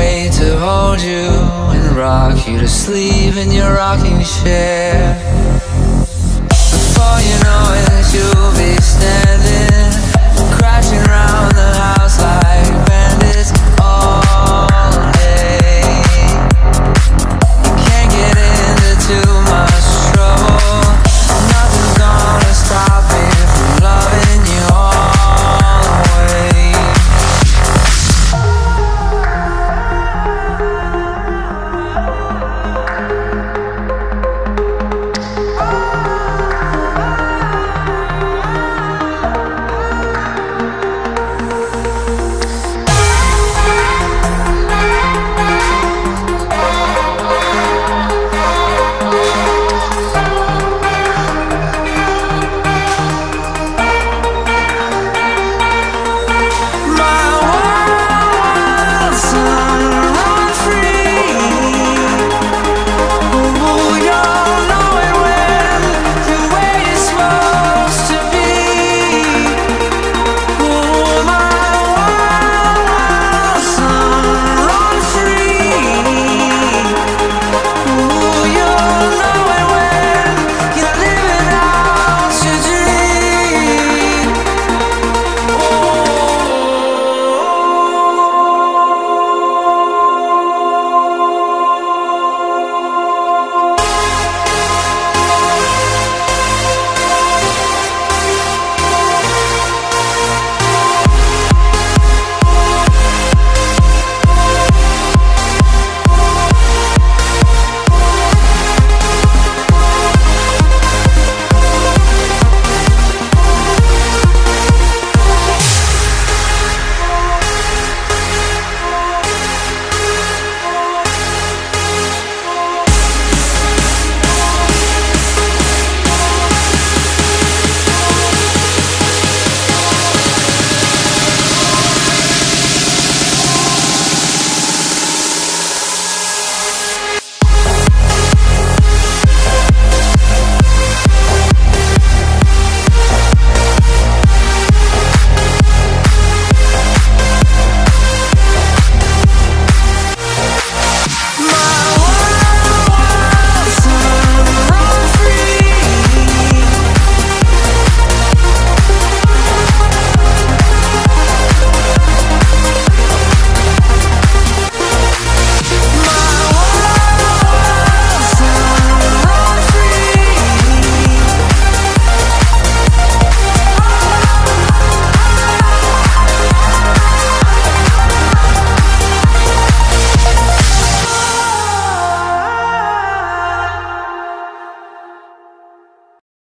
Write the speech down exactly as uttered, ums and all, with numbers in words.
way to hold you and rock you to sleep in your rocking chair. Before you know it, you'll be standing, crashing round.